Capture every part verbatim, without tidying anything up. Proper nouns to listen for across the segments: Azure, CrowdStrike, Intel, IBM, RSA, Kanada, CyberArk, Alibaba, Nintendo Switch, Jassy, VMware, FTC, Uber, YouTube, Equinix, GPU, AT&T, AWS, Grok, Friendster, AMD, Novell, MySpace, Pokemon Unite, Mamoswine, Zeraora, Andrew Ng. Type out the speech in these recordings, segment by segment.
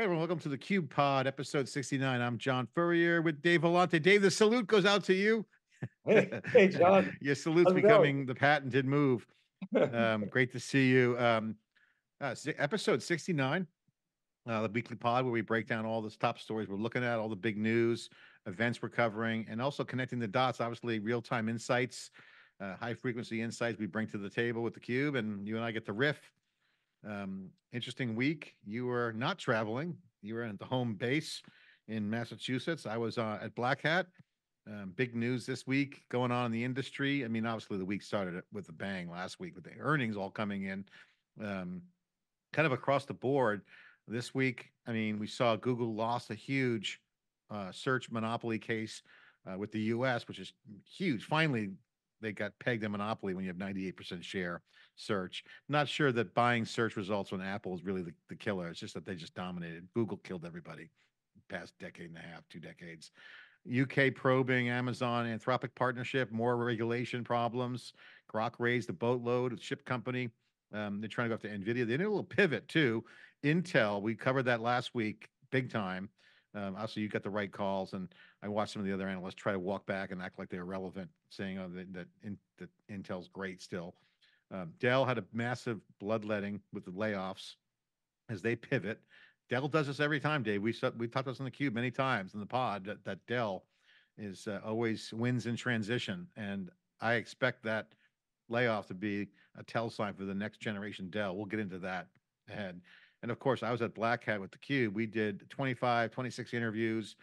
Hey, everyone, welcome to the Cube Pod, episode sixty-nine. I'm John Furrier with Dave Vellante. Dave, the salute goes out to you. Hey, hey John. Your salute's becoming going? The patented move. Um, great to see you. Um, uh, episode sixty-nine, uh, the weekly pod where we break down all the top stories we're looking at, all the big news, events we're covering, and also connecting the dots, obviously real-time insights, uh, high-frequency insights we bring to the table with the Cube, and you and I get to riff. Um, interesting week. You were not traveling. You were at the home base in Massachusetts. I was uh, at Black Hat. Um, big news this week going on in the industry. I mean, obviously the week started with a bang last week with the earnings all coming in, um, kind of across the board this week. I mean, we saw Google lost a huge uh, search monopoly case uh, with the U S, which is huge. Finally, they got pegged a monopoly when you have ninety-eight percent share search. Not sure that buying search results on Apple is really the, the killer. It's just that they just dominated. Google killed everybody the past decade and a half, two decades. U K probing, Amazon, Anthropic partnership, more regulation problems. Grok raised the boatload of ship company. Um, they're trying to go after Nvidia. They did a little pivot too. Intel, we covered that last week, big time. Um, also, you got the right calls, and I watched some of the other analysts try to walk back and act like they're relevant, saying oh, that, that, in, that Intel's great still. Um, Dell had a massive bloodletting with the layoffs as they pivot. Dell does this every time, Dave. We we talked about this on the Cube many times in the pod that, that Dell is uh, always wins in transition, and I expect that layoff to be a tell sign for the next generation Dell. We'll get into that ahead. And of course, I was at Black Hat with the Cube. We did twenty-five, twenty-six interviews.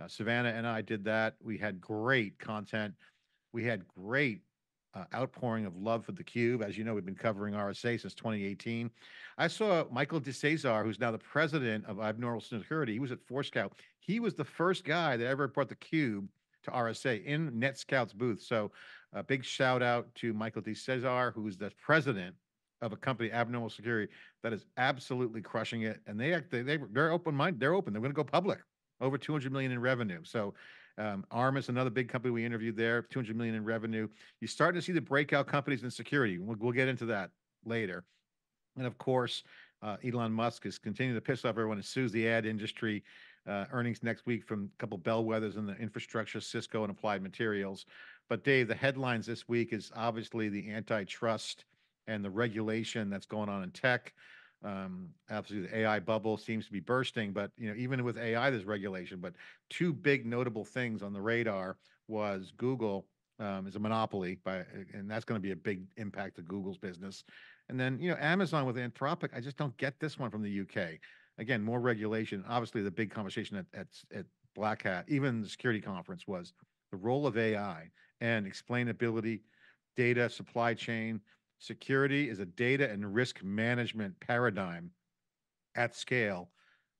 Uh, Savannah and I did that. We had great content. We had great uh, outpouring of love for the Cube. As you know, we've been covering R S A since twenty eighteen. I saw Michael DeCesar, who's now the president of Abnormal Security. He was at Forescout. He was the first guy that ever brought the Cube to R S A in NetScout's booth. So a big shout out to Michael DeCesar, who is the president of a company, Abnormal Security, that is absolutely crushing it, and they they, they they're open minded. They're open. They're going to go public. Over two hundred million in revenue. So, um, Armis, another big company we interviewed there, two hundred million in revenue. You're starting to see the breakout companies in security. We'll, we'll get into that later. And of course, uh, Elon Musk is continuing to piss off everyone and sues the ad industry. Uh, earnings next week from a couple bellwethers in the infrastructure, Cisco and Applied Materials. But Dave, the headlines this week is obviously the antitrust and the regulation that's going on in tech. Um, absolutely, the A I bubble seems to be bursting, but you know, even with A I, there's regulation. But two big notable things on the radar was Google um, is a monopoly, by, and that's going to be a big impact to Google's business. And then you know, Amazon with Anthropic, I just don't get this one from the U K. Again, more regulation. Obviously, the big conversation at at, at Black Hat, even the security conference, was the role of A I and explainability, data, supply chain. Security is a data and risk management paradigm at scale.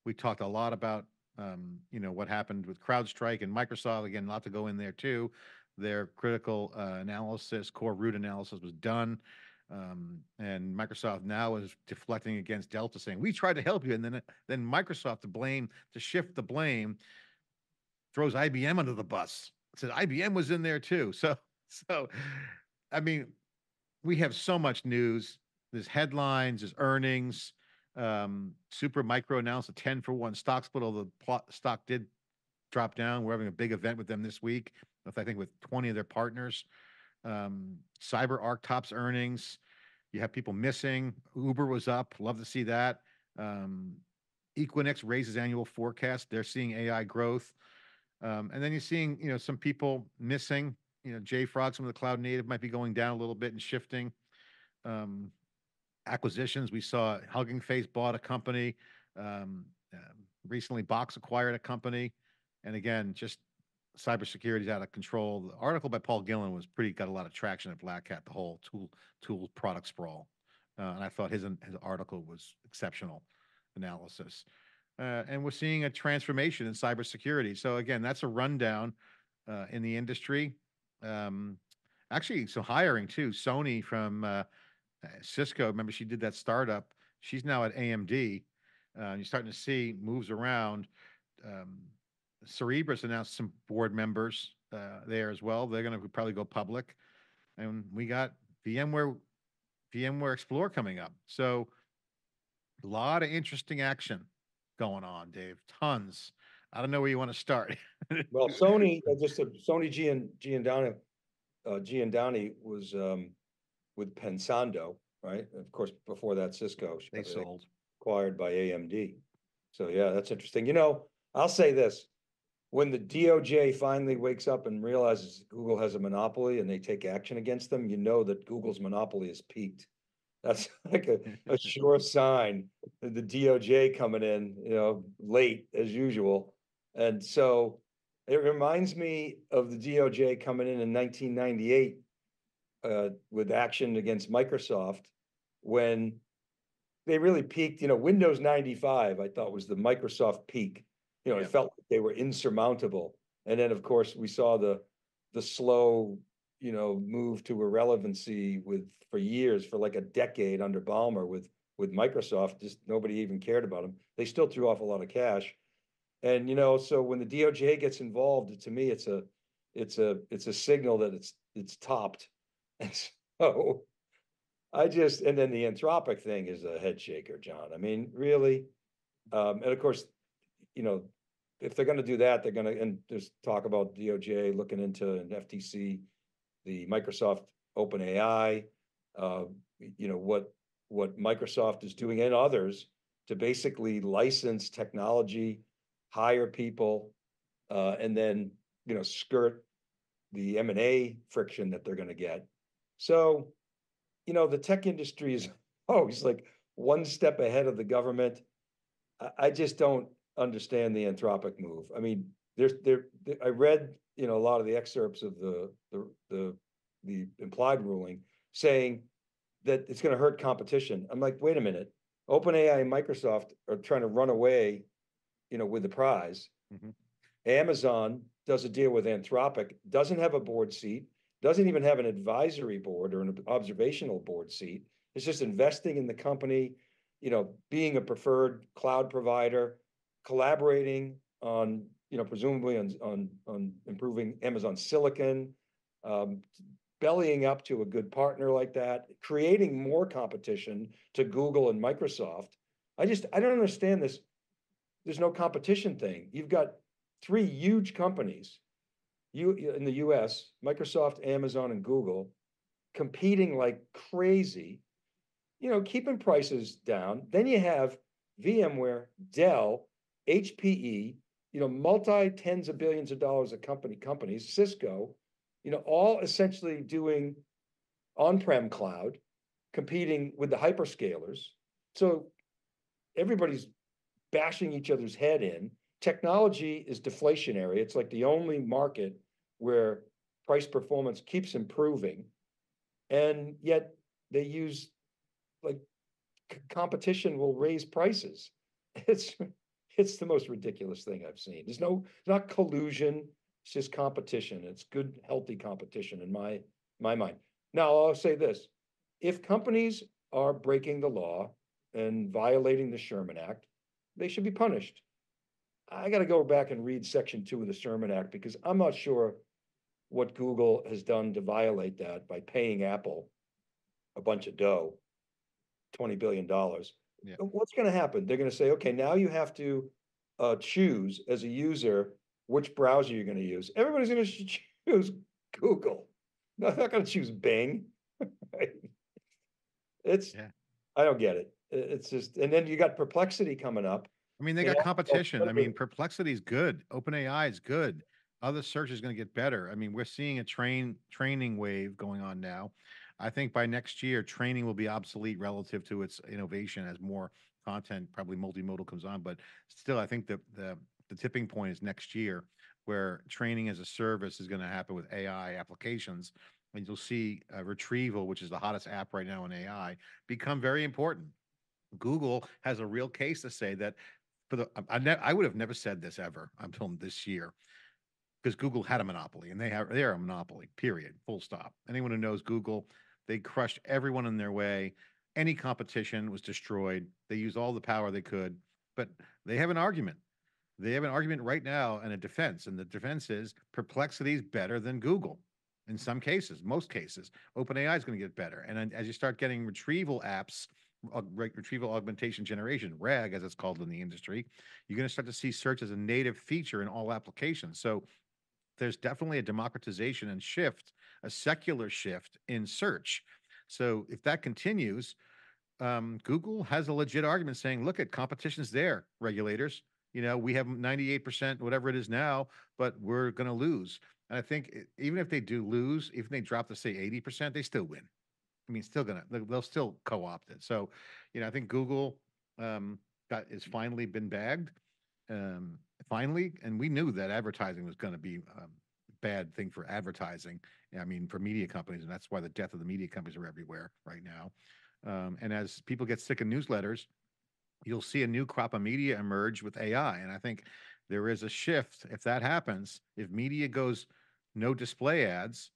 We talked a lot about, um, you know, what happened with CrowdStrike and Microsoft. Again, a lot to go in there too. Their critical uh, analysis, core root analysis was done. Um, and Microsoft now is deflecting against Delta saying, we tried to help you. And then, then Microsoft to blame, to shift the blame, throws I B M under the bus. It says I B M was in there too. So, so, I mean, we have so much news. There's headlines, there's earnings. Um, Super Micro announced a ten for one stock split, although the stock did drop down. We're having a big event with them this week, with, I think with twenty of their partners. Um, CyberArk tops earnings. You have people missing. Uber was up. Love to see that. Um, Equinix raises annual forecast. They're seeing A I growth. Um, and then you're seeing, you know, some people missing. You know, JFrog, some of the cloud native might be going down a little bit and shifting. Um, acquisitions, we saw Hugging Face bought a company. Um, uh, recently, Box acquired a company. And again, just cybersecurity is out of control. The article by Paul Gillen was pretty, got a lot of traction at Black Hat, the whole tool, tool product sprawl. Uh, and I thought his, his article was exceptional analysis. Uh, and we're seeing a transformation in cybersecurity. So again, that's a rundown uh, in the industry. Um, actually, so hiring too. Sony from uh, Cisco, remember she did that startup. She's now at A M D. Uh, you're starting to see moves around. Um, Cerebrus announced some board members uh, there as well. They're going to probably go public. And we got VMware, VMware Explore coming up. So a lot of interesting action going on, Dave. Tons. I don't know where you want to start. Well, Sony, just a, Sony Gian, Giandani, uh, Giandani was um, with Pensando, right? Of course, before that, Cisco. They sold. Acquired by A M D. So, yeah, that's interesting. You know, I'll say this. When the D O J finally wakes up and realizes Google has a monopoly and they take action against them, you know that Google's monopoly is peaked. That's like a, a sure sign that the D O J coming in, you know, late as usual. And so it reminds me of the D O J coming in in nineteen ninety-eight uh, with action against Microsoft when they really peaked. You know, Windows ninety-five, I thought, was the Microsoft peak. You know, yeah. It felt like they were insurmountable. And then, of course, we saw the the slow, you know, move to irrelevancy with for years, for like a decade under Ballmer with with Microsoft. Just nobody even cared about them. They still threw off a lot of cash. And, you know, so when the D O J gets involved, to me, it's a it's a it's a signal that it's it's topped. And so I just and then the Anthropic thing is a head shaker, John. I mean, really. Um, and of course, you know, if they're going to do that, they're going to and just talk about D O J looking into an F T C. The Microsoft OpenAI, uh, you know, what what Microsoft is doing and others to basically license technology, hire people, uh, and then, you know, skirt the M and A friction that they're going to get. So, you know, the tech industry is always like one step ahead of the government. I, I just don't understand the Anthropic move. I mean, there's there. I read, you know, a lot of the excerpts of the the the, the implied ruling saying that it's going to hurt competition. I'm like, wait a minute, OpenAI and Microsoft are trying to run away, you know, with the prize. Mm-hmm. Amazon does a deal with Anthropic, doesn't have a board seat, doesn't even have an advisory board or an observational board seat. It's just investing in the company, you know, being a preferred cloud provider, collaborating on, you know, presumably on, on, on improving Amazon Silicon, um, bellying up to a good partner like that, creating more competition to Google and Microsoft. I just, I don't understand this. There's no competition thing. You've got three huge companies you in the U S, Microsoft, Amazon, and Google, competing like crazy, you know, keeping prices down. Then you have VMware, Dell, H P E, you know, multi tens of billions of dollars of company companies, Cisco, you know, all essentially doing on-prem cloud, competing with the hyperscalers. So everybody's bashing each other's head in. Technology is deflationary. It's like the only market where price performance keeps improving. And yet they use like competition will raise prices. It's It's the most ridiculous thing I've seen. There's no, it's not collusion. It's just competition. It's good, healthy competition in my my mind. Now, I'll say this. If companies are breaking the law and violating the Sherman Act, they should be punished. I got to go back and read Section two of the Sherman Act because I'm not sure what Google has done to violate that by paying Apple a bunch of dough, twenty billion dollars. Yeah. What's going to happen? They're going to say, okay, now you have to uh, choose as a user which browser you're going to use. Everybody's going to choose Google. No, they're not going to choose Bing. Right? It's, yeah. I don't get it. It's just, and then you got Perplexity coming up. I mean, they got competition. I mean, Perplexity is good. OpenAI is good. Other search is going to get better. I mean, we're seeing a train training wave going on now. I think by next year, training will be obsolete relative to its innovation as more content, probably multimodal, comes on. But still, I think the the, the tipping point is next year, where training as a service is going to happen with A I applications, and you'll see uh, retrieval, which is the hottest app right now in A I, become very important. Google has a real case to say that. For the I, ne I would have never said this ever until this year. Because Google had a monopoly, and they have they are a monopoly. Period. Full stop. Anyone who knows Google. They crushed everyone in their way. Any competition was destroyed. They used all the power they could, but they have an argument. They have an argument right now and a defense, and the defense is Perplexity is better than Google. In some cases, most cases, OpenAI is going to get better. And as you start getting retrieval apps retrieval augmentation generation, RAG, as it's called in the industry, you're going to start to see search as a native feature in all applications. So there's definitely a democratization and shift, a secular shift in search. So if that continues, um, Google has a legit argument saying, look at competition's there, regulators. You know, we have ninety-eight percent, whatever it is now, but we're going to lose. And I think even if they do lose, if they drop to say eighty percent, they still win. I mean, still gonna, they'll still co-opt it. So, you know, I think Google um, got is finally been bagged, um, finally, and we knew that advertising was going to be a bad thing for advertising. I mean, for media companies, and that's why the death of the media companies are everywhere right now. Um, and as people get sick of newsletters, you'll see a new crop of media emerge with A I. And I think there is a shift if that happens. If media goes no display ads,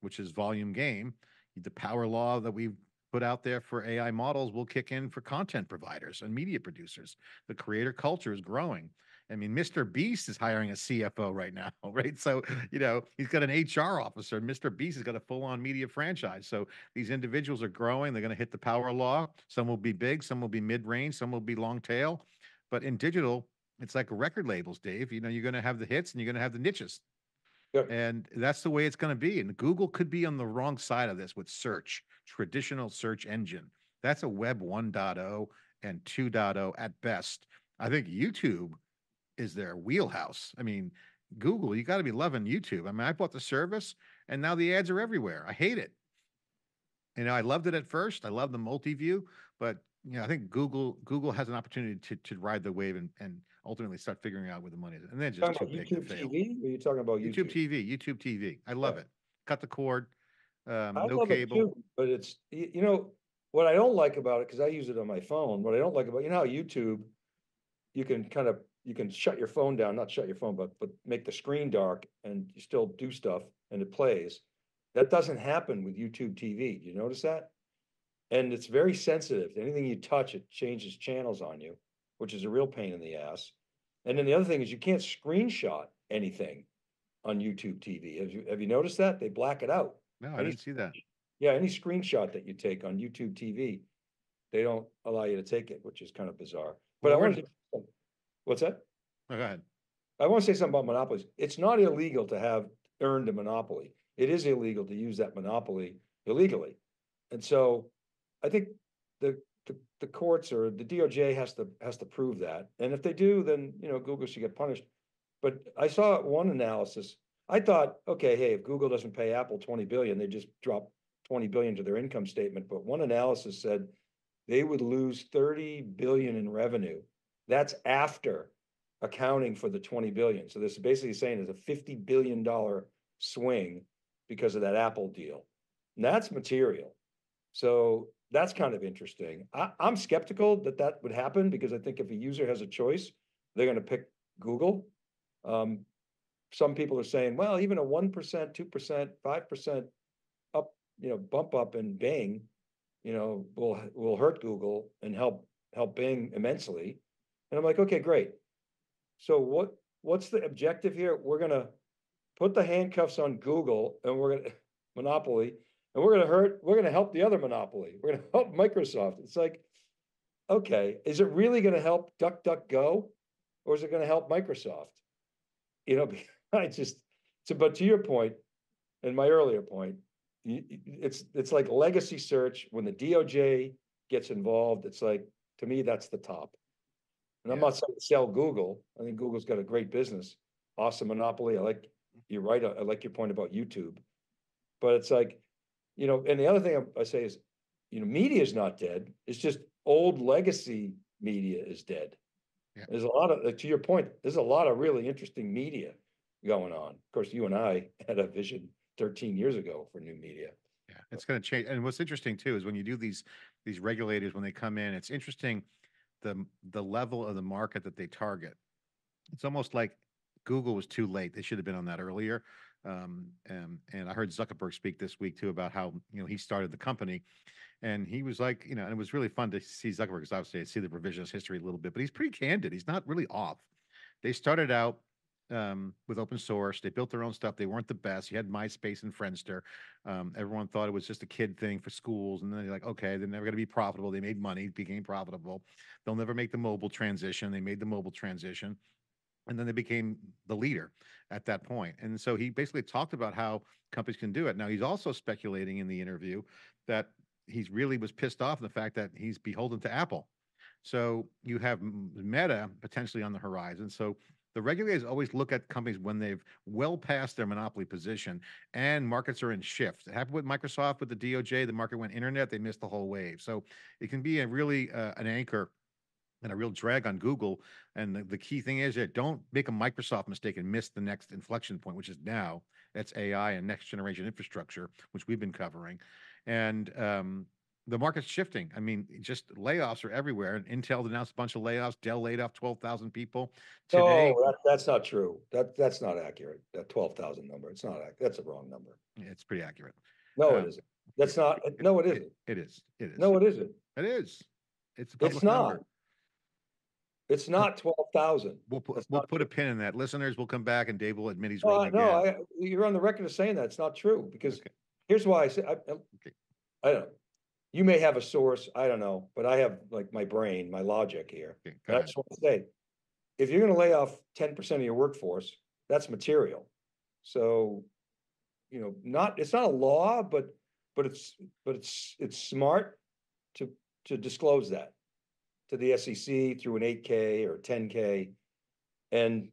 which is volume game, the power law that we've put out there for A I models will kick in for content providers and media producers. The creator culture is growing. I mean, Mister Beast is hiring a C F O right now, right? So, you know, he's got an H R officer. Mister Beast has got a full-on media franchise. So these individuals are growing. They're going to hit the power law. Some will be big. Some will be mid-range. Some will be long tail. But in digital, it's like record labels, Dave. You know, you're going to have the hits and you're going to have the niches. Yep. And that's the way it's going to be. And Google could be on the wrong side of this with search, traditional search engine. That's a web one point oh and two point oh at best. I think YouTube is their wheelhouse. I mean, Google, you got to be loving YouTube. I mean, I bought the service and now the ads are everywhere. I hate it. You know, I loved it at first. I love the multi-view, but you know, I think Google Google has an opportunity to to ride the wave and and ultimately start figuring out where the money is. And then just talking about YouTube T V? Or are you talking about YouTube? YouTube T V, YouTube T V. I love yeah. it. Cut the cord, um, I no love cable. It too, but it's, you know, what I don't like about it, because I use it on my phone, what I don't like about, you know how YouTube, you can kind of, you can shut your phone down, not shut your phone, but but make the screen dark and you still do stuff and it plays. That doesn't happen with YouTube T V. You notice that? And it's very sensitive. Anything you touch, it changes channels on you, which is a real pain in the ass. And then the other thing is you can't screenshot anything on YouTube T V. Have you, have you noticed that? They black it out. No, any, I didn't see that. Yeah, any screenshot that you take on YouTube T V, they don't allow you to take it, which is kind of bizarre. But well, I want to, what's that? Oh, go ahead. I want to say something about monopolies. It's not illegal to have earned a monopoly. It is illegal to use that monopoly illegally. And so I think the The, the courts or the D O J has to has to prove that, and if they do, then you know Google should get punished. But I saw one analysis. I thought, okay, hey, if Google doesn't pay Apple twenty billion dollars, they just drop twenty billion dollars to their income statement. But one analysis said they would lose thirty billion dollars in revenue. That's after accounting for the twenty billion dollars. So this is basically saying there's a fifty billion dollars swing because of that Apple deal. And that's material. So that's kind of interesting. I, I'm skeptical that that would happen because I think if a user has a choice, they're going to pick Google. Um, some people are saying, well, even a one percent, two percent, five percent up, you know, bump up in Bing, you know, will will hurt Google and help help Bing immensely. And I'm like, okay, great. So what what's the objective here? We're going to put the handcuffs on Google and we're going to monopoly. And we're going to hurt, we're going to help the other monopoly. We're going to help Microsoft. It's like, okay, is it really going to help DuckDuckGo? Or is it going to help Microsoft? You know, I just, so, but to your point, and my earlier point, it's it's like legacy search. When the D O J gets involved, it's like, to me, that's the top. And yeah. I'm not saying to sell Google. I think Google's got a great business. Awesome monopoly. I like, you're right. I like your point about YouTube. But it's like, you know, and the other thing I say is, you know, media is not dead. It's just old legacy media is dead. Yeah. There's a lot of, to your point, there's a lot of really interesting media going on. Of course, you and I had a vision thirteen years ago for new media. Yeah, it's going to change. And what's interesting too is when you do these these regulators, when they come in, it's interesting the the level of the market that they target. It's almost like Google was too late. They should have been on that earlier. Um, and, and I heard Zuckerberg speak this week too about how, you know, he started the company and he was like, you know, and it was really fun to see Zuckerberg because obviously I see the revisionist history a little bit, but he's pretty candid. He's not really off. They started out um, with open source. They built their own stuff. They weren't the best. You had MySpace and Friendster. Um, everyone thought it was just a kid thing for schools. And then they're like, okay, they're never going to be profitable. They made money, became profitable. They'll never make the mobile transition. They made the mobile transition. And then they became the leader at that point. And so he basically talked about how companies can do it. Now, he's also speculating in the interview that he's really was pissed off at the fact that he's beholden to Apple. So you have Meta potentially on the horizon. So the regulators always look at companies when they've well past their monopoly position and markets are in shift. It happened with Microsoft, with the D O J, the market went internet, they missed the whole wave. So it can be a really uh, an anchor and a real drag on Google. And the, the key thing is that don't make a Microsoft mistake and miss the next inflection point, which is now. That's A I and next generation infrastructure, which we've been covering. And um, the market's shifting. I mean, just layoffs are everywhere. And Intel announced a bunch of layoffs. Dell laid off twelve thousand people today. No, that, that's not true. That That's not accurate, that twelve thousand number. It's not, that's a wrong number. It's pretty accurate. No, um, it isn't. That's not, it, no, it isn't. It, it is, it is. No, it isn't. It is. It's a public It's not. Number. It's not twelve thousand. We'll put, we'll put a pin in that. Listeners, we'll come back and Dave will admit he's wrong uh, again. No, I, you're on the record of saying that. It's not true because okay. Here's why I say, I, I, okay. I don't know. You may have a source. I don't know, but I have like my brain, my logic here. Okay, I just want to say, if you're going to lay off ten percent of your workforce, that's material. So, you know, not, it's not a law, but, but it's, but it's, it's smart to, to disclose that to the S E C through an eight K or ten K. And,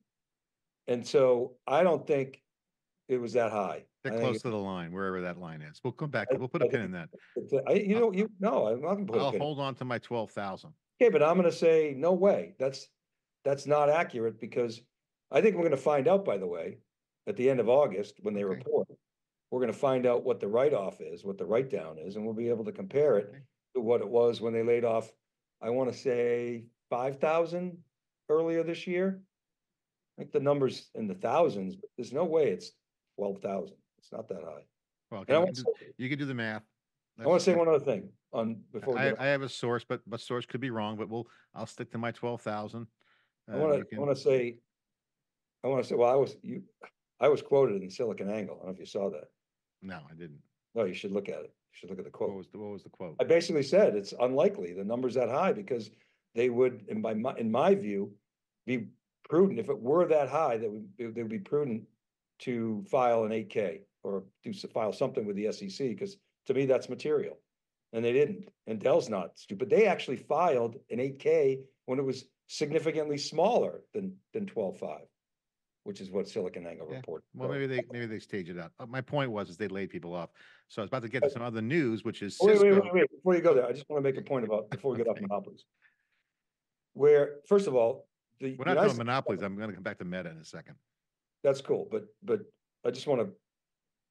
and so I don't think it was that high. They're I close to the line, wherever that line is. We'll come back. I, we'll put a I, pin in that. I, you I'll, know, you no, I'm not going to put I'll a pin hold in. on to my twelve thousand. Okay, but I'm going to say, no way. That's, that's not accurate because I think we're going to find out, by the way, at the end of August when they okay. report, we're going to find out what the write-off is, what the write-down is, and we'll be able to compare it okay. to what it was when they laid off, I want to say five thousand earlier this year. I think the number's in the thousands, but there's no way it's twelve thousand. It's not that high. Well, okay, you, can do, say, you can do the math. That's, I want to say one other thing on before we I, I have a source, but but source could be wrong. But we'll I'll stick to my twelve thousand. Uh, I want to I want to say, I want to say. Well, I was you, I was quoted in SiliconANGLE. I don't know if you saw that. No, I didn't. No, you should look at it. You should look at the quote. What was the, what was the quote? I basically said it's unlikely the number's that high because they would, in my in my view, be prudent if it were that high. That would they would be prudent to file an eight K. Or do file something with the S E C because to me that's material, and they didn't. And Dell's not stupid; they actually filed an eight K when it was significantly smaller than than twelve point five, which is what SiliconANGLE yeah. reported. Well, maybe they maybe they stage it out. My point was is they laid people off. So I was about to get to some other news, which is Cisco. Wait, wait, wait, wait! Before you go there, I just want to make a point about before we get okay. off monopolies. Where first of all, the we're not United doing monopolies. I'm going to come back to Meta in a second. That's cool, but but I just want to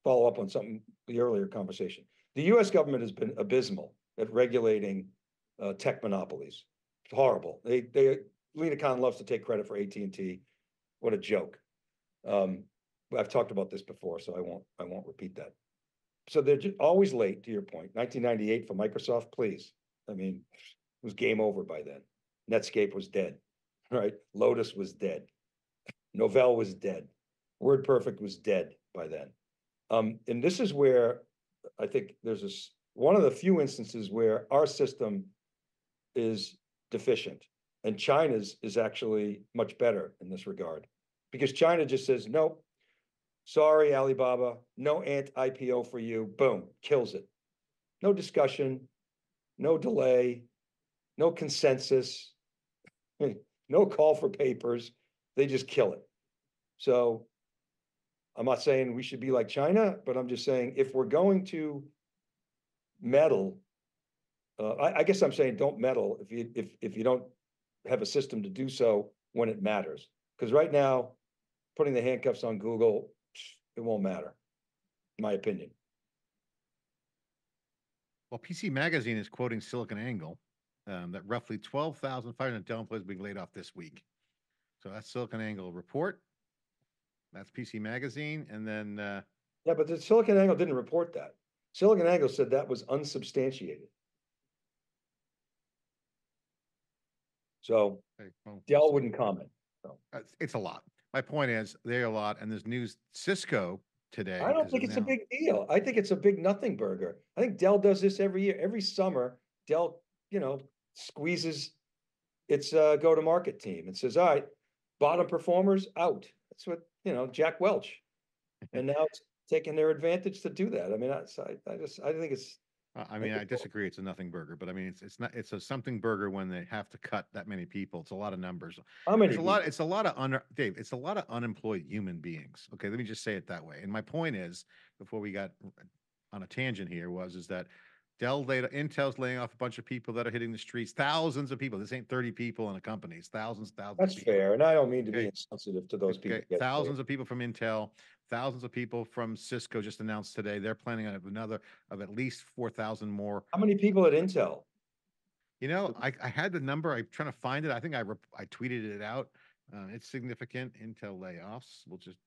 follow up on something, the earlier conversation. The U S government has been abysmal at regulating uh, tech monopolies. It's horrible. They, they, Lena Khan loves to take credit for A T and T. What a joke. Um, I've talked about this before, so I won't, I won't repeat that. So they're just always late, to your point. nineteen ninety-eight for Microsoft, please. I mean, it was game over by then. Netscape was dead, right? Lotus was dead. Novell was dead. WordPerfect was dead by then. Um, and this is where I think there's a, one of the few instances where our system is deficient and China's is actually much better in this regard because China just says, nope, sorry, Alibaba, no Ant I P O for you, boom, kills it. No discussion, no delay, no consensus, no call for papers. They just kill it. So I'm not saying we should be like China, but I'm just saying if we're going to meddle, uh, I, I guess I'm saying don't meddle if you if if you don't have a system to do so when it matters. Because right now, putting the handcuffs on Google, it won't matter, in my opinion. Well, P C Magazine is quoting SiliconANGLE um, that roughly twelve thousand five hundred Dell employees being laid off this week. So that's SiliconANGLE report. That's P C Magazine, and then uh... yeah, but the SiliconANGLE didn't report that. SiliconANGLE said that was unsubstantiated. So okay, well, Dell wouldn't comment. So. It's a lot. my point is they are a lot. And there's news Cisco today. I don't think it's now. a big deal. I think it's a big nothing burger. I think Dell does this every year. Every summer, Dell, you know, squeezes its uh, go-to-market team and says, all right, bottom performers out. That's what, you know, Jack Welch. And now it's taking their advantage to do that. I mean, I, I just, I think it's. I mean, I disagree. It's a nothing burger, but I mean, it's it's not. It's a something burger when they have to cut that many people. It's a lot of numbers. How many? It's a lot. It's a lot of un, Dave. It's a lot of unemployed human beings. Okay, let me just say it that way. And my point is, before we got on a tangent here, was is that Dell laid Intel's laying off a bunch of people that are hitting the streets. Thousands of people. This ain't thirty people in a company. It's thousands, thousands. That's of people. fair, and I don't mean to okay. be insensitive to those okay. people. Thousands paid. of people from Intel. Thousands of people from Cisco just announced today they're planning on another of at least four thousand more. How many people at Intel? You know, I, I had the number. I'm trying to find it. I think I I tweeted it out. Uh, it's significant. Intel layoffs. We'll just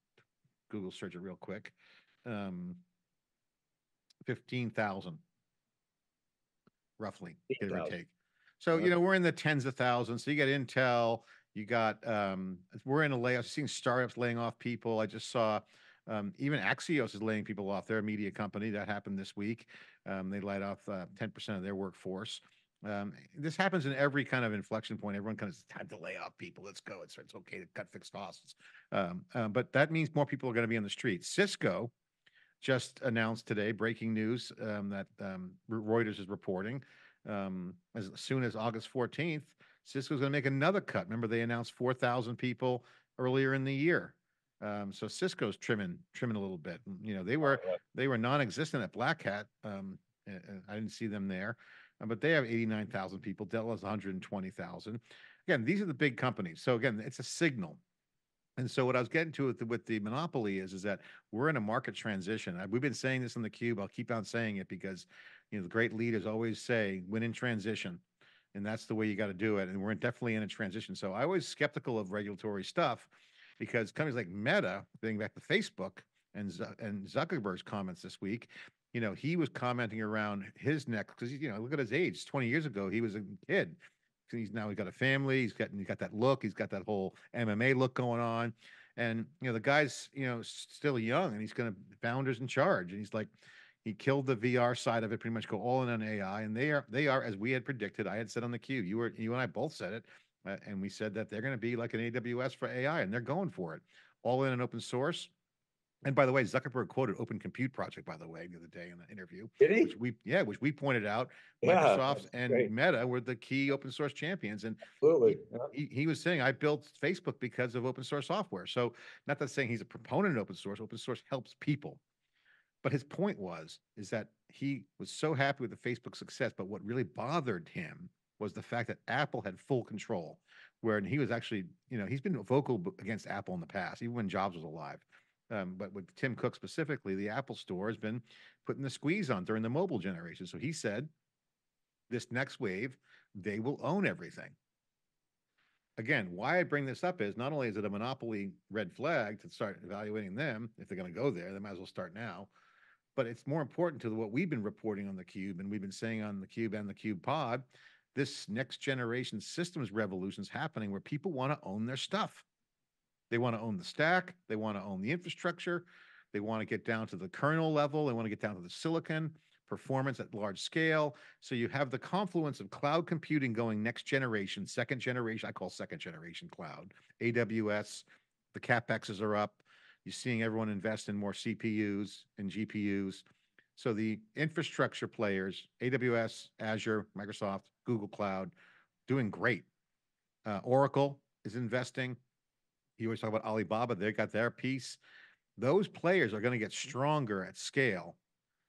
Google search it real quick. Um, fifteen thousand, roughly, give or take. So, you know, we're in the tens of thousands. So you got Intel. You got um, we're in a layoff. Seeing startups laying off people. I just saw. Um, even Axios is laying people off. They're a media company. That happened this week. Um, they laid off uh, ten percent of their workforce. Um, this happens in every kind of inflection point. Everyone kind of says, time to lay off people. Let's go. It's, it's okay to cut fixed costs. Um, um, but that means more people are going to be on the streets. Cisco just announced today, breaking news um, that um, Reuters is reporting um, as soon as August fourteenth, Cisco's going to make another cut. Remember, they announced four thousand people earlier in the year. Um, so Cisco's trimming, trimming a little bit. You know, they were they were non-existent at Black Hat. Um, I didn't see them there, uh, but they have eighty-nine thousand people. Dell has one hundred twenty thousand. Again, these are the big companies. So again, it's a signal. And so what I was getting to with the, with the monopoly is, is that we're in a market transition. I, we've been saying this in the cube. I'll keep on saying it because, you know, the great leaders always say, win in transition. And that's the way you got to do it. And we're definitely in a transition. So I was skeptical of regulatory stuff because companies like Meta, thinking back to Facebook and, and Zuckerberg's comments this week, you know, he was commenting around his neck because, you know, look at his age. twenty years ago, he was a kid. He's now he's got a family. He's got, he's got that look. He's got that whole M M A look going on. And, you know, the guy's, you know, still young and he's going to founders in charge. And he's like, he killed the V R side of it, pretty much go all in on A I. And they are, they are, as we had predicted, I had said on the Q, you were, you and I both said it. Uh, and we said that they're going to be like an A W S for A I, and they're going for it all in an open source. And by the way, Zuckerberg quoted Open Compute Project, by the way, the other day in an interview. Did he? Which we, yeah, which we pointed out. Yeah, Microsoft and great. Meta were the key open source champions. And absolutely. He, he was saying, I built Facebook because of open source software. So not that saying he's a proponent of open source. Open source helps people. But his point was, is that he was so happy with the Facebook success, but what really bothered him was the fact that Apple had full control, where he was actually, you know, he's been vocal against Apple in the past, even when Jobs was alive. Um, but with Tim Cook specifically, the Apple store has been putting the squeeze on during the mobile generation. So he said, this next wave, they will own everything. Again, why I bring this up is not only is it a monopoly red flag to start evaluating them, if they're going to go there, they might as well start now. But it's more important to what we've been reporting on theCUBE, and we've been saying on theCUBE and theCUBE pod, this next generation systems revolution is happening where people want to own their stuff. They want to own the stack. They want to own the infrastructure. They want to get down to the kernel level. They want to get down to the silicon performance at large scale. So you have the confluence of cloud computing going next generation, second generation, I call second generation cloud, A W S, the CapExes are up. You're seeing everyone invest in more C P Us and G P Us. So the infrastructure players, A W S, Azure, Microsoft, Google Cloud, doing great. Uh, Oracle is investing. You always talk about Alibaba. They got their piece. Those players are going to get stronger at scale,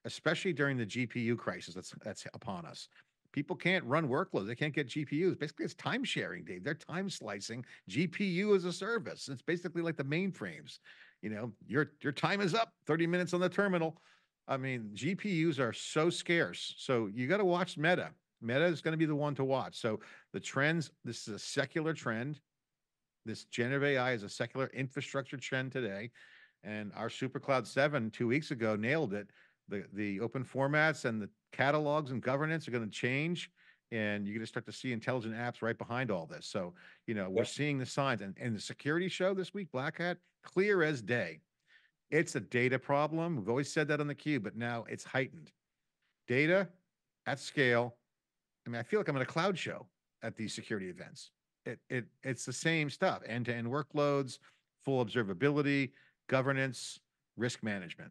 especially during the G P U crisis that's that's upon us. People can't run workloads. They can't get G P Us. Basically, it's time sharing, Dave. They're time slicing G P U as a service. It's basically like the mainframes. You know, your your time is up, thirty minutes on the terminal. I mean, G P Us are so scarce. So you got to watch Meta. Meta is going to be the one to watch. So the trends, this is a secular trend. This generative A I is a secular infrastructure trend today. And our Super Cloud seven two weeks ago nailed it. The, the open formats and the catalogs and governance are going to change. and you're going to start to see intelligent apps right behind all this. So, you know, we're seeing the signs. And, and the security show this week, Black Hat, clear as day. It's a data problem. We've always said that on the cube, but now it's heightened. Data at scale. I mean, I feel like I'm at a cloud show at these security events. It, it, it's the same stuff, end-to-end workloads, full observability, governance, risk management.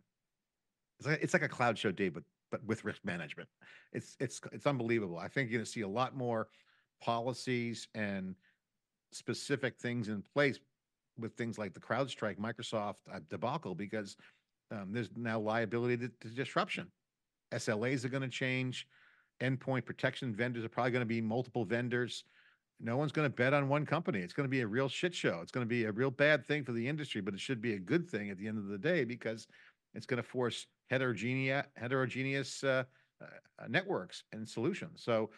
It's like, it's like a cloud show day, but but with risk management. It's it's it's unbelievable. I think you're going to see a lot more policies and specific things in place with things like the CrowdStrike, Microsoft uh, debacle, because um, there's now liability to, to disruption. S L As are going to change. Endpoint protection vendors are probably going to be multiple vendors. No one's going to bet on one company. It's going to be a real shit show. It's going to be a real bad thing for the industry, but it should be a good thing at the end of the day, because it's going to force heterogeneous, heterogeneous uh, uh, networks and solutions. So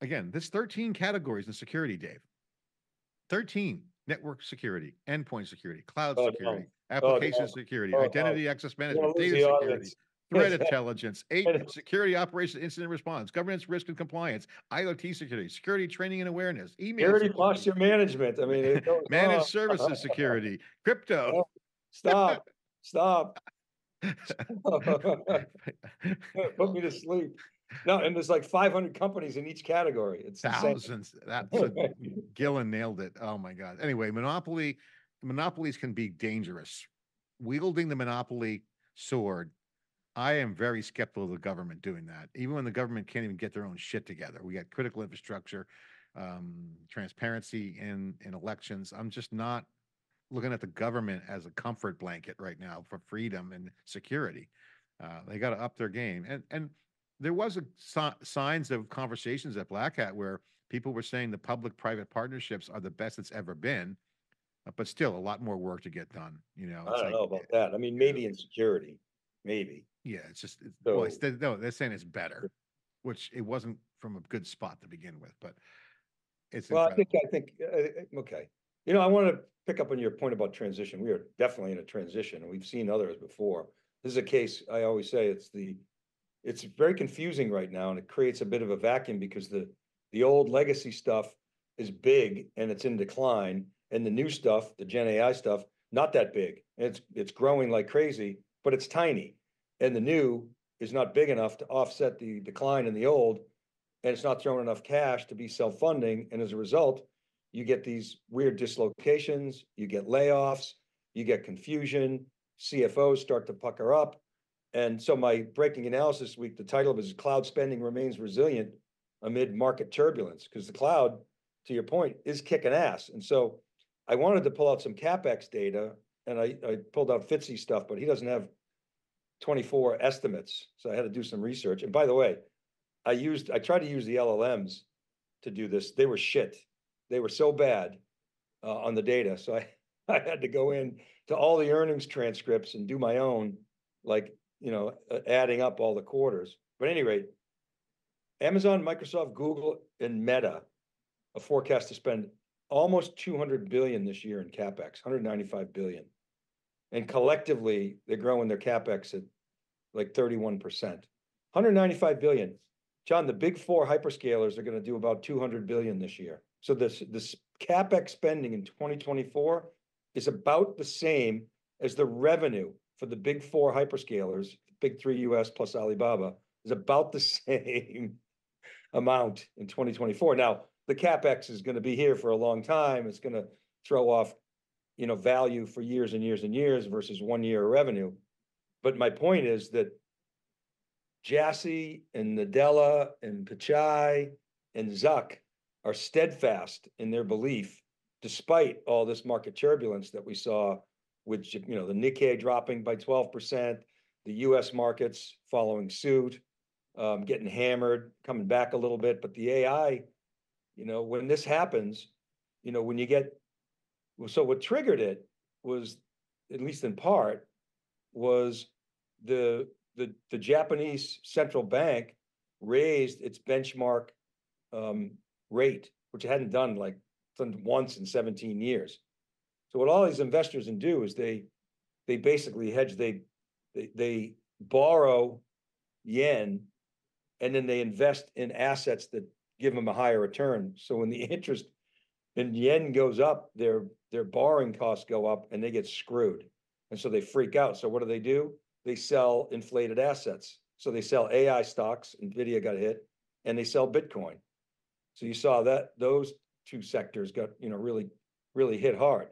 again, this thirteen categories in security, Dave, thirteen: network security, endpoint security, cloud oh, security, no. application oh, no. security, oh, identity oh. access management, data security, audience? Threat intelligence, eight, security operations, incident response, governance, risk and compliance, IoT security, security training and awareness, email security, security posture management. I mean, it goes managed on. services security, crypto. Oh, stop! Stop! Put me to sleep. No, and there's like five hundred companies in each category. It's thousands. Insane. That's a, Gillen nailed it. Oh my God. Anyway, monopoly monopolies can be dangerous. Wielding the monopoly sword. I am very skeptical of the government doing that. Even when the government can't even get their own shit together, we got critical infrastructure, um, transparency in, in elections. I'm just not looking at the government as a comfort blanket right now for freedom and security. Uh, they got to up their game. And and there was a so signs of conversations at Black Hat where people were saying the public-private partnerships are the best it's ever been, but still a lot more work to get done. You know, I don't like, know about that. I mean, maybe in security, maybe. Yeah, it's just it's, so, well, it's, no. They're saying it's better, which it wasn't from a good spot to begin with. But it's well, incredible. I think I think uh, okay. You know, I want to pick up on your point about transition. We are definitely in a transition, and we've seen others before. This is a case I always say it's the it's very confusing right now, and it creates a bit of a vacuum because the the old legacy stuff is big and it's in decline, and the new stuff, the Gen A I stuff, not that big. And it's it's growing like crazy, but it's tiny. And the new is not big enough to offset the decline in the old, and it's not throwing enough cash to be self-funding. And as a result, you get these weird dislocations, you get layoffs, you get confusion, C F Os start to pucker up. And so my breaking analysis week, the title of it is Cloud Spending Remains Resilient Amid Market Turbulence, because the cloud, to your point, is kicking ass. And so I wanted to pull out some CapEx data, and I, I pulled out Fitzy stuff, but he doesn't have twenty-four estimates. So I had to do some research. And by the way, I used, I tried to use the L L Ms to do this. They were shit. They were so bad uh, on the data. So I, I had to go in to all the earnings transcripts and do my own, like, you know, adding up all the quarters. But at any rate, Amazon, Microsoft, Google, and Meta are forecast to spend almost two hundred billion dollars this year in CapEx, one hundred ninety-five billion dollars. And collectively, they're growing their CapEx at like thirty-one percent. one hundred ninety-five billion dollars. John, the big four hyperscalers are going to do about two hundred billion dollars this year. So this, this CapEx spending in twenty twenty-four is about the same as the revenue for the big four hyperscalers, big three U S plus Alibaba, is about the same amount in twenty twenty-four. Now, the CapEx is going to be here for a long time. It's going to throw off, you know, value for years and years and years versus one year of revenue. But my point is that Jassy and Nadella and Pichai and Zuck are steadfast in their belief, despite all this market turbulence that we saw with, you know, the Nikkei dropping by twelve percent, the U S markets following suit, um, getting hammered, coming back a little bit. But the A I, you know, when this happens, you know, when you get, so what triggered it was, at least in part, was the, the, the Japanese central bank raised its benchmark um, rate, which it hadn't done like once in seventeen years. So what all these investors can do is they they basically hedge, they, they they borrow yen, and then they invest in assets that give them a higher return. So when the interest in yen goes up, their their borrowing costs go up and they get screwed. And so they freak out. So what do they do? They sell inflated assets. So they sell A I stocks, Nvidia got hit, and they sell Bitcoin. So you saw that those two sectors got, you know, really, really hit hard.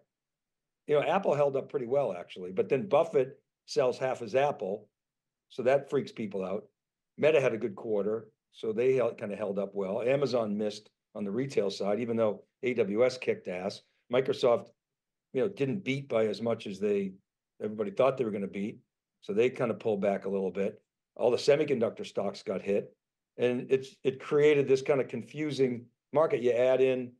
You know, Apple held up pretty well, actually, but then Buffett sells half his Apple. So that freaks people out. Meta had a good quarter, so they held, kind of held up well. Amazon missed on the retail side, even though A W S kicked ass. Microsoft, you know, didn't beat by as much as they everybody thought they were going to beat. So they kind of pulled back a little bit. All the semiconductor stocks got hit. And it's it created this kind of confusing market. You add in,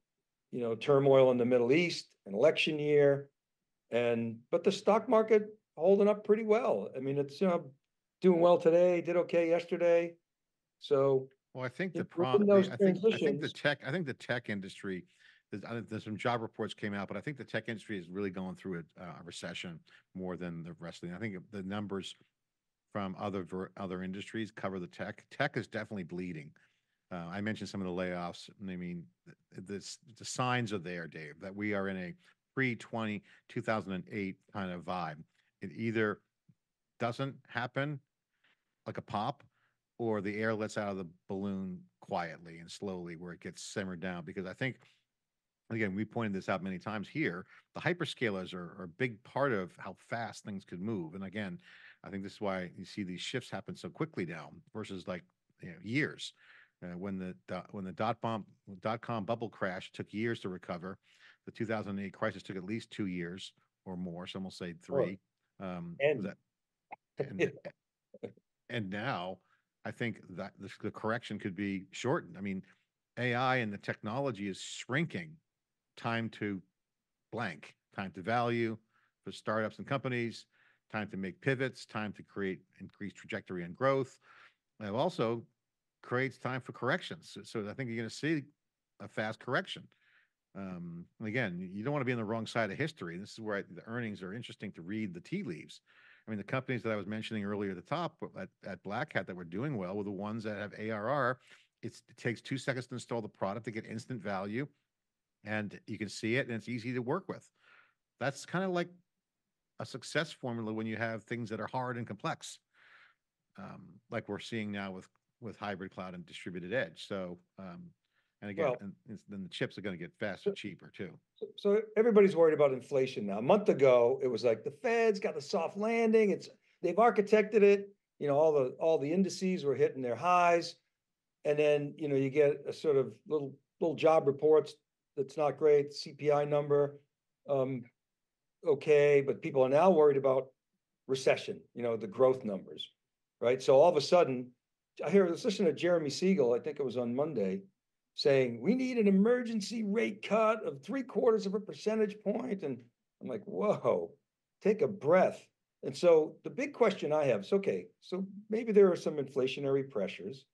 you know, turmoil in the Middle East, an election year, and but the stock market holding up pretty well. I mean, it's, you know, doing well today. Did okay yesterday. So, well, I think the problem. I think, I think the tech. I think the tech industry. There's, there's some job reports came out, but I think the tech industry is really going through a, a recession more than the rest of the. I think the numbers from other other industries cover the tech. Tech is definitely bleeding. Uh, I mentioned some of the layoffs. I mean, this, the signs are there, Dave, that we are in a pre twenty, two thousand eight kind of vibe. It either doesn't happen like a pop, or the air lets out of the balloon quietly and slowly where it gets simmered down. Because I think, again, we pointed this out many times here, the hyperscalers are, are a big part of how fast things could move. And again, I think this is why you see these shifts happen so quickly now versus like, you know, years. Uh, when the dot, when the dot bomb dot com bubble crash took years to recover, the two thousand eight crisis took at least two years or more. Some will say three. Well, um, and, that, and, and now, I think that this, the correction could be shortened. I mean, A I and the technology is shrinking time to blank, time to value for startups and companies, time to make pivots, time to create increased trajectory and growth. And also creates time for corrections. So, so I think you're going to see a fast correction. Um, and again, you don't want to be on the wrong side of history. This is where I, the earnings are interesting to read the tea leaves. I mean, the companies that I was mentioning earlier at the top at, at Black Hat that were doing well were the ones that have A R R. It's, it takes two seconds to install the product to get instant value, and you can see it, and it's easy to work with. That's kind of like a success formula when you have things that are hard and complex, um, like we're seeing now with with hybrid cloud and distributed edge. So, um, and again, well, and, and then the chips are going to get faster, so, cheaper too. So, so everybody's worried about inflation now. A month ago, it was like the Fed's got the soft landing. It's they've architected it. You know, all the all the indices were hitting their highs, and then you know you get a sort of little little job reports that's not great. C P I number, um, okay, but people are now worried about recession. You know, the growth numbers, right? So all of a sudden. I hear, let's listen to Jeremy Siegel, I think it was on Monday, saying, we need an emergency rate cut of three quarters of a percentage point. And I'm like, whoa, take a breath. And so the big question I have is, okay, so maybe there are some inflationary pressures.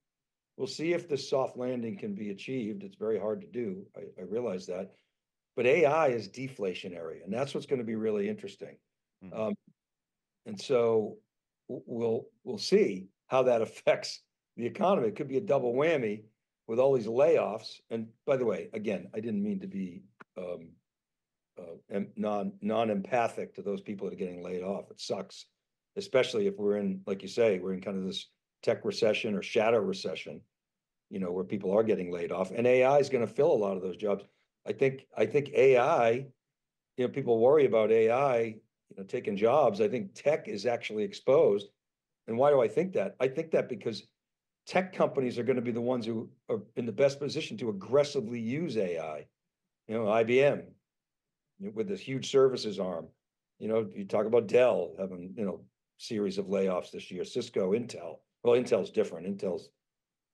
We'll see if the soft landing can be achieved. It's very hard to do. I, I realize that. But A I is deflationary, and that's what's going to be really interesting. Mm-hmm. Um, and so we'll we'll see how that affects the economy. It could be a double whammy with all these layoffs. And by the way, again, I didn't mean to be um, uh, non, non-empathic to those people that are getting laid off. It sucks, especially if we're in, like you say, we're in kind of this tech recession or shadow recession, you know, where people are getting laid off. And A I is going to fill a lot of those jobs. I think, I think A I, you know, people worry about A I, you know, taking jobs. I think tech is actually exposed. And why do I think that? I think that because tech companies are going to be the ones who are in the best position to aggressively use A I. You know, I B M, you know, with this huge services arm. You know, you talk about Dell having, you know, series of layoffs this year. Cisco, Intel. Well, Intel's different. Intel's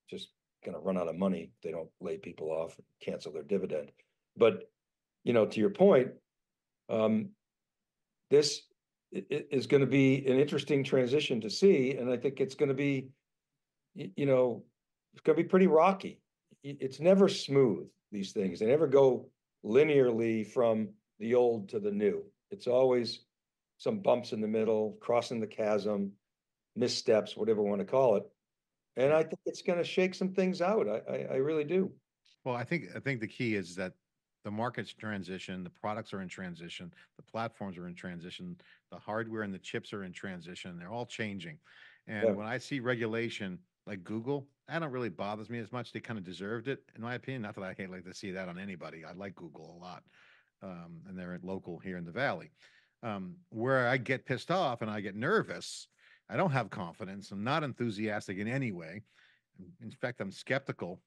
just going to run out of money. They don't lay people off, and cancel their dividend. But, you know, to your point, um, this is going to be an interesting transition to see. And I think it's going to be, you know, it's going to be pretty rocky. It's never smooth, these things. They never go linearly from the old to the new. It's always some bumps in the middle, crossing the chasm, missteps, whatever we want to call it. And I think it's going to shake some things out. I, I, I really do. Well, I think I think the key is that the market's transition, the products are in transition, the platforms are in transition, the hardware and the chips are in transition. They're all changing. And yeah. when I see regulation like Google, that don't really bothers me as much. They kind of deserved it, in my opinion. Not that I hate like to see that on anybody. I like Google a lot. Um, and they're local here in the Valley. Um, where I get pissed off and I get nervous, I don't have confidence. I'm not enthusiastic in any way. In fact, I'm skeptical.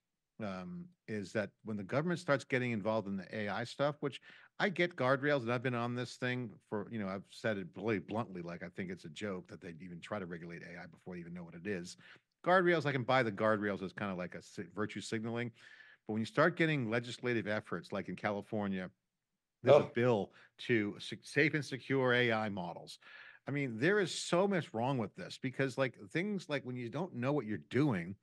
Um, is that when the government starts getting involved in the A I stuff, which I get guardrails, and I've been on this thing for, you know, I've said it really bluntly, like I think it's a joke that they even try to regulate A I before they even know what it is. Guardrails, I can buy the guardrails as kind of like a virtue signaling. But when you start getting legislative efforts, like in California, there's oh. a bill to safe and secure A I models. I mean, there is so much wrong with this because like things like when you don't know what you're doing,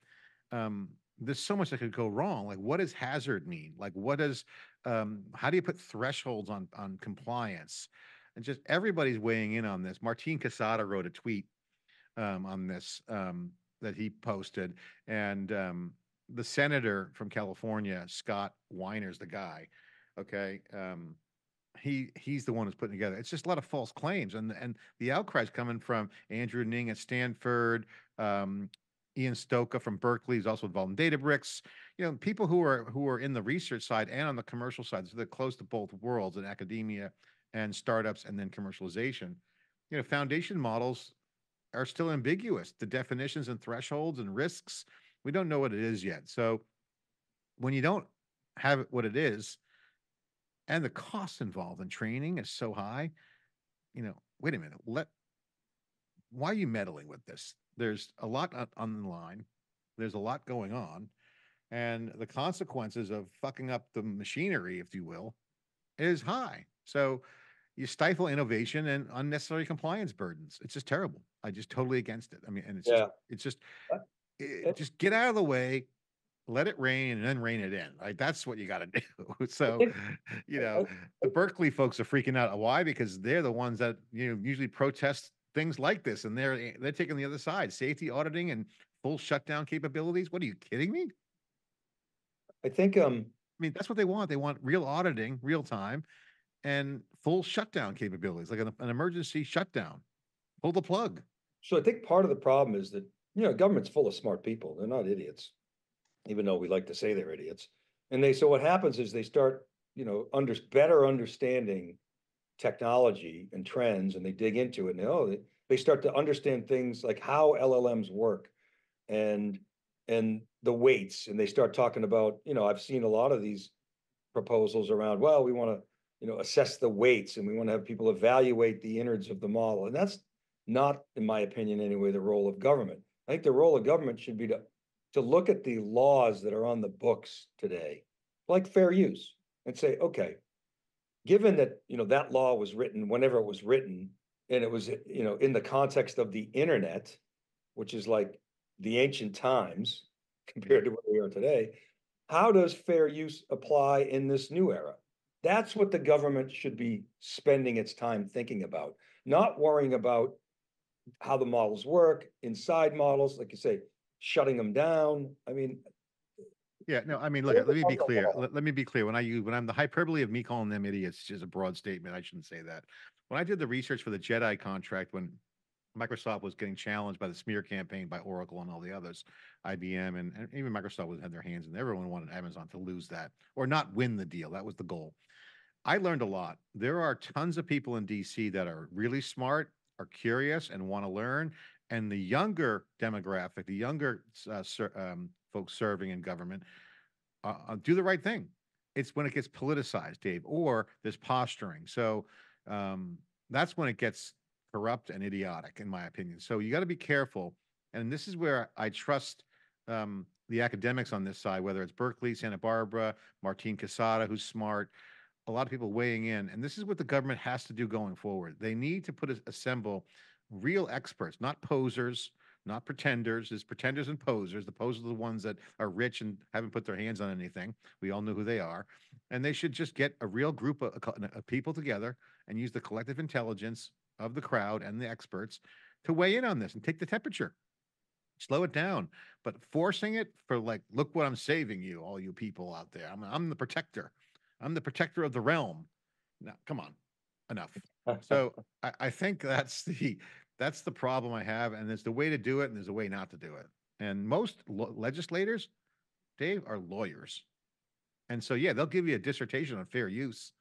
um, there's so much that could go wrong. Like, what does hazard mean? Like, what does, um, how do you put thresholds on, on compliance? And just everybody's weighing in on this. Martin Casada wrote a tweet um, on this um, that he posted. And um, the senator from California, Scott Weiner's the guy, okay? Um, he he's the one who's putting together. It's just a lot of false claims. And, and the outcry is coming from Andrew Ng at Stanford, um, Ian Stoka from Berkeley is also involved in Databricks. You know, people who are who are in the research side and on the commercial side, so they're close to both worlds in academia and startups and then commercialization. You know, foundation models are still ambiguous. The definitions and thresholds and risks, we don't know what it is yet. So when you don't have what it is, and the cost involved in training is so high, you know, wait a minute, let why are you meddling with this? There's a lot on the line. There's a lot going on. And the consequences of fucking up the machinery, if you will, is high. So you stifle innovation and unnecessary compliance burdens. It's just terrible. I just totally against it. I mean, and it's, yeah. just, it's just, it, just get out of the way, let it rain and then rein it in. Like, that's what you got to do. So, you know, the Berkeley folks are freaking out. Why? Because they're the ones that, you know, usually protest things like this, and they're they're taking the other side, safety auditing and full shutdown capabilities. What are you kidding me? I think um I mean, that's what they want. They want real auditing, real time, and full shutdown capabilities, like an, an emergency shutdown. Pull the plug. So I think part of the problem is that, you know, government's full of smart people. They're not idiots, even though we like to say they're idiots. And they so what happens is they start, you know, under better understanding technology and trends, and they dig into it, and they, oh, they, they start to understand things like how L L Ms work and and the weights, and they start talking about, you know, I've seen a lot of these proposals around, well, we want to, you know, assess the weights, and we want to have people evaluate the innards of the model. And that's not, in my opinion anyway, the role of government. I think the role of government should be to, to look at the laws that are on the books today, like fair use, and say, okay, given that, you know, that law was written whenever it was written, and it was, you know, in the context of the internet, which is like the ancient times compared to where we are today, how does fair use apply in this new era? That's what the government should be spending its time thinking about, not worrying about how the models work, inside models, like you say, shutting them down. I mean, yeah, no, I mean, look, let me be clear. Let, let me be clear. When I use, when I'm the hyperbole of me calling them idiots is a broad statement. I shouldn't say that. When I did the research for the Jedi contract, when Microsoft was getting challenged by the smear campaign by Oracle and all the others, I B M, and, and even Microsoft had their hands in. Everyone wanted Amazon to lose that or not win the deal. That was the goal. I learned a lot. There are tons of people in D C that are really smart, are curious, and want to learn. And the younger demographic, the younger uh, um, folks serving in government, uh, do the right thing. It's when it gets politicized, Dave, or there's posturing. So um, that's when it gets corrupt and idiotic, in my opinion. So you got to be careful. And this is where I trust um, the academics on this side, whether it's Berkeley, Santa Barbara, Martin Casada, who's smart, a lot of people weighing in. And this is what the government has to do going forward. They need to put a, assemble real experts, not posers, not pretenders. There's pretenders and posers. The posers are the ones that are rich and haven't put their hands on anything. We all know who they are. And they should just get a real group of, of people together and use the collective intelligence of the crowd and the experts to weigh in on this and take the temperature. slow it down. But forcing it for like, look what I'm saving you, all you people out there. I'm, I'm the protector. I'm the protector of the realm. No, come on, enough. So I, I think that's the that's the problem I have. And there's the way to do it and there's a way not to do it. And most legislators, Dave, are lawyers. And so, yeah, they'll give you a dissertation on fair use,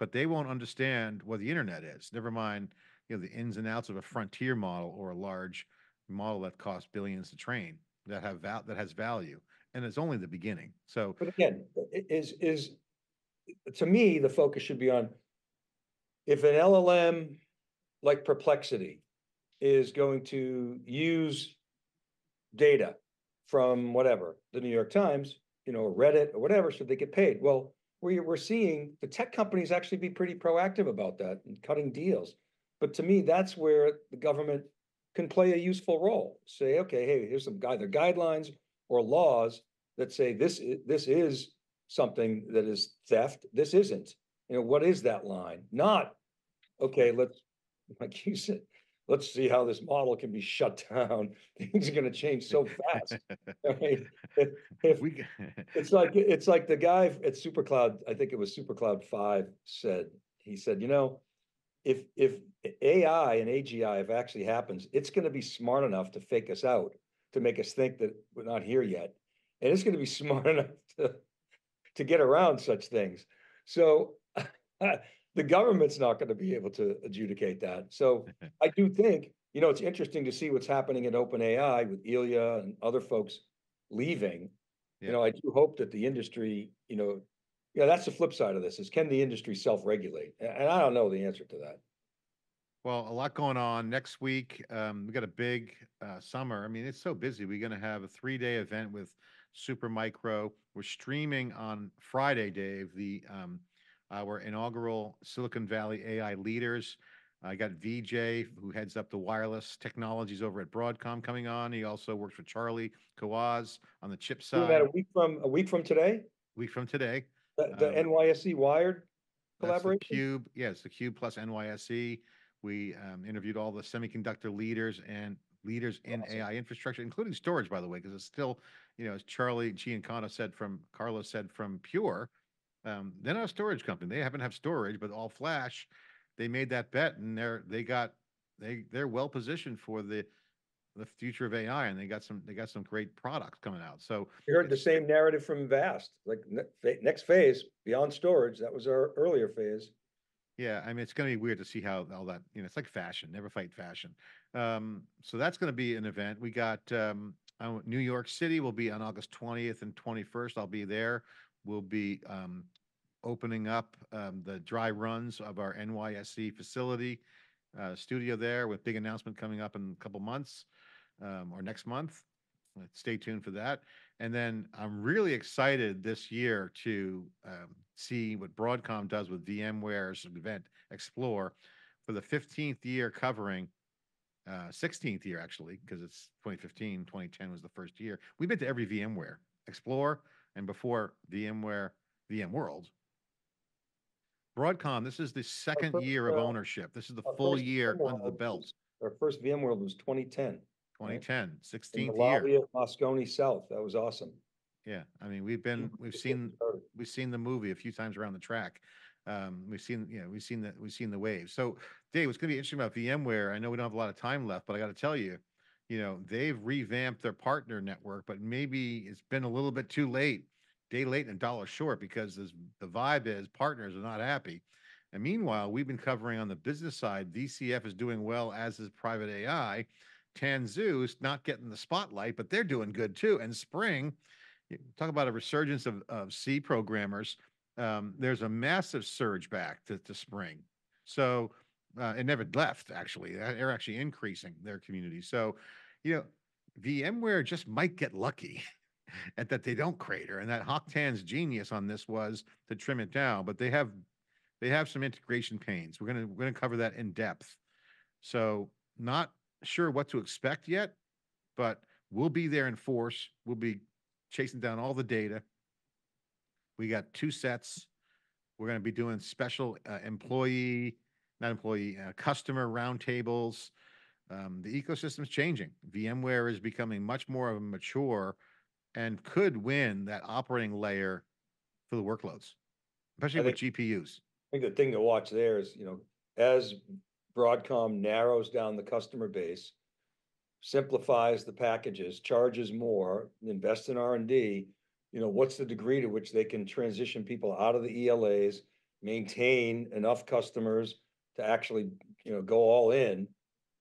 but they won't understand what the internet is. Never mind, you know, the ins and outs of a frontier model or a large model that costs billions to train that have val that has value. And it's only the beginning. So, but again, is is to me the focus should be on if an L L M like Perplexity is going to use data from whatever, the New York Times, you know, or Reddit or whatever, should they get paid? Well, we, we're seeing the tech companies actually be pretty proactive about that and cutting deals. But to me, that's where the government can play a useful role. Say, okay, hey, here's some either guidelines or laws that say this, this is something that is theft, this isn't. You know, what is that line? Not, okay, let's, like you said, let's see how this model can be shut down. Things are going to change so fast. I mean, if, if we, it's like it's like the guy at SuperCloud, I think it was SuperCloud five, said, he said, you know, if if A I and A G I, if it actually happens, it's going to be smart enough to fake us out, to make us think that we're not here yet. And it's going to be smart enough to, to get around such things. So the government's not going to be able to adjudicate that. So I do think, you know, it's interesting to see what's happening in OpenAI with Ilya and other folks leaving. Yeah. You know, I do hope that the industry, you know, yeah, that's the flip side of this is, can the industry self-regulate? And I don't know the answer to that. Well, a lot going on next week. Um, we got a big uh, summer. I mean, it's so busy. We're going to have a three-day event with Super Micro. We're streaming on Friday, Dave, the um, our inaugural Silicon Valley A I Leaders. I got Vijay, who heads up the wireless technologies over at Broadcom, coming on. He also works with Charlie Kawaz on the chip side. That a week from a week from today. Week from today. The, the um, N Y S E Wired collaboration. The Cube, yes, the Cube plus N Y S E. We um, interviewed all the semiconductor leaders and leaders in awesome. A I infrastructure, including storage, by the way, because it's still, you know, as Charlie Giancana said from Carlos said from Pure, um, they're not a storage company. They happen to have storage, but all flash. They made that bet, and they're they got they they're well positioned for the the future of A I, and they got some they got some great products coming out. So you heard the same narrative from Vast, like ne next phase beyond storage. That was our earlier phase. Yeah, I mean, it's going to be weird to see how all that, you know, it's like fashion, never fight fashion. Um, so that's going to be an event. We got um, New York City will be on August twentieth and twenty-first. I'll be there. We'll be um, opening up um, the dry runs of our N Y S E facility uh, studio there with big announcement coming up in a couple months. Um, or next month. Stay tuned for that. And then I'm really excited this year to um, see what Broadcom does with VMware's event Explore for the fifteenth year covering, uh, sixteenth year actually, because it's twenty fifteen, twenty ten was the first year. We've been to every VMware Explore and before VMware, VMworld. Broadcom, this is the second first, year of uh, ownership. This is the full year VMworld, under the belt. Our first VMworld was twenty ten. twenty ten, sixteenth year. In the lobby of Moscone South. That was awesome. Yeah, I mean, we've been, we've seen, we've seen the movie a few times around the track. Um, we've seen, you know, we've seen the, we've seen the waves. So, Dave, what's going to be interesting about VMware? I know we don't have a lot of time left, but I got to tell you, you know, they've revamped their partner network, but maybe it's been a little bit too late, day late and a dollar short, because this, the vibe is partners are not happy. And meanwhile, we've been covering on the business side. V C F is doing well, as is private A I. Tanzu's not getting the spotlight, but they're doing good too. And Spring, talk about a resurgence of, of C programmers. Um, there's a massive surge back to, to Spring. So uh, it never left, actually. They're actually increasing their community. So, you know, VMware just might get lucky at that they don't crater. And that Hock Tan's genius on this was to trim it down, but they have they have some integration pains. We're gonna we're gonna cover that in depth. So not sure what to expect yet, but we'll be there in force. We'll be chasing down all the data. We got two sets. We're going to be doing special uh, employee, not employee, uh, customer roundtables. Um, the ecosystem's changing. VMware is becoming much more of a mature and could win that operating layer for the workloads, especially with G P Us. I think the thing to watch there is, you know, as Broadcom narrows down the customer base, simplifies the packages, charges more, invests in R and D, you know, what's the degree to which they can transition people out of the E L As, maintain enough customers to actually, you know, go all in.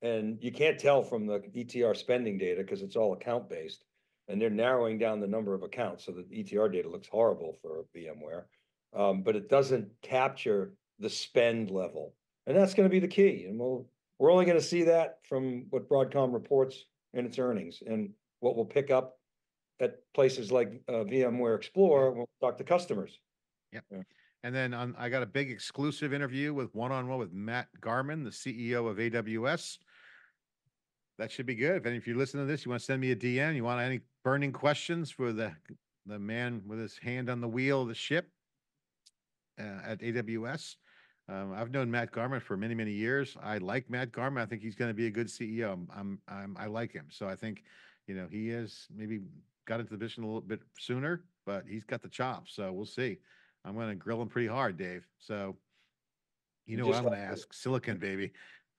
And you can't tell from the E T R spending data because it's all account-based, and they're narrowing down the number of accounts. So the E T R data looks horrible for VMware, um, but it doesn't capture the spend level. And that's going to be the key. And we'll, we're only going to see that from what Broadcom reports in its earnings and what we'll pick up at places like uh, VMware Explorer, when we'll talk to customers. Yep. Yeah. And then on, I got a big exclusive interview with one-on-one with Matt Garman, the C E O of A W S. That should be good. If any of you listen to this, you want to send me a D M, you want any burning questions for the, the man with his hand on the wheel of the ship uh, at A W S. Um, I've known Matt Garman for many, many years. I like Matt Garman. I think he's going to be a good C E O. I'm, I'm, I'm, I like him. So I think, you know, he is maybe got into the position a little bit sooner, but he's got the chops. So we'll see. I'm going to grill him pretty hard, Dave. So, you know, I'm going to ask Silicon, baby.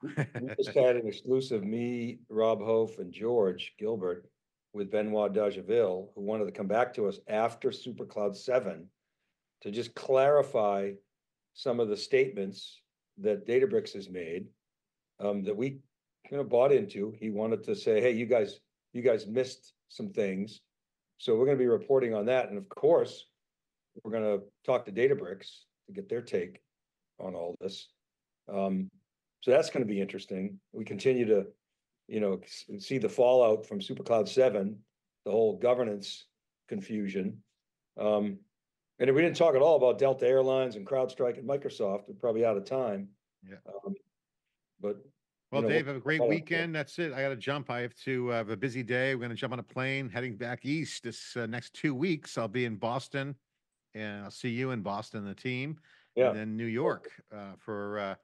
We just had an exclusive, me, Rob Hof, and George Gilbert with Benoit Dageville, who wanted to come back to us after SuperCloud seven to just clarify some of the statements that Databricks has made um, that we kind of bought into. He wanted to say, hey, you guys, you guys missed some things. So we're going to be reporting on that. And of course, we're going to talk to Databricks to get their take on all this. Um, So that's going to be interesting. We continue to, you know, see the fallout from SuperCloud seven, the whole governance confusion. Um, and if we didn't talk at all about Delta Airlines and CrowdStrike and Microsoft, we're probably out of time. Yeah. Um, but well, you know, Dave, have a great weekend. That's it. I got to jump. I have to uh, have a busy day. We're going to jump on a plane heading back east this uh, next two weeks. I'll be in Boston, and I'll see you in Boston, the team, yeah. And then New York uh, for. Uh,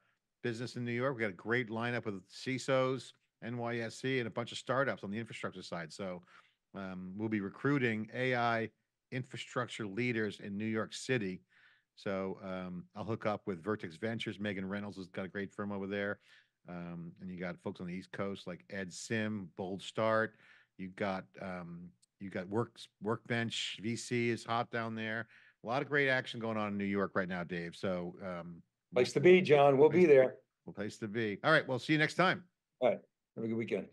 business in New York. We got a great lineup with C I S Os, N Y S C, and a bunch of startups on the infrastructure side. So um, we'll be recruiting A I infrastructure leaders in New York City. So um, I'll hook up with Vertex Ventures. Megan Reynolds has got a great firm over there. Um, and you got folks on the East Coast like Ed Sim, Bold Start. You got um, you got Works, Workbench, V C is hot down there. A lot of great action going on in New York right now, Dave. So um, place to be, John. We'll be there. Well, place to be. All right. We'll see you next time. All right. Have a good weekend.